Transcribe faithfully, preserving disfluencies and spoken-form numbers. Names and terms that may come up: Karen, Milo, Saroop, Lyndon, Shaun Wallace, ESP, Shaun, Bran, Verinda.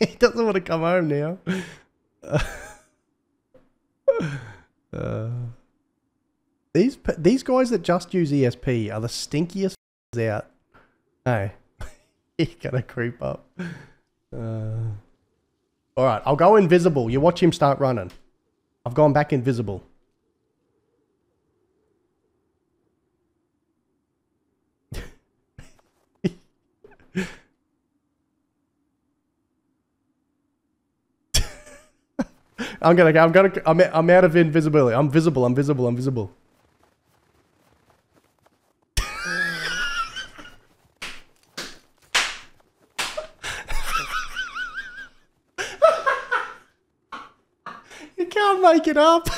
He doesn't want to come home now. Uh, uh, these these guys that just use E S P are the stinkiest out. No, you gotta creep up. Uh, all right, I'll go invisible. You watch him start running. I've gone back invisible. I'm gonna, I'm gonna, I'm, I'm out of invisibility. I'm visible, I'm visible, I'm visible. You can't make it up.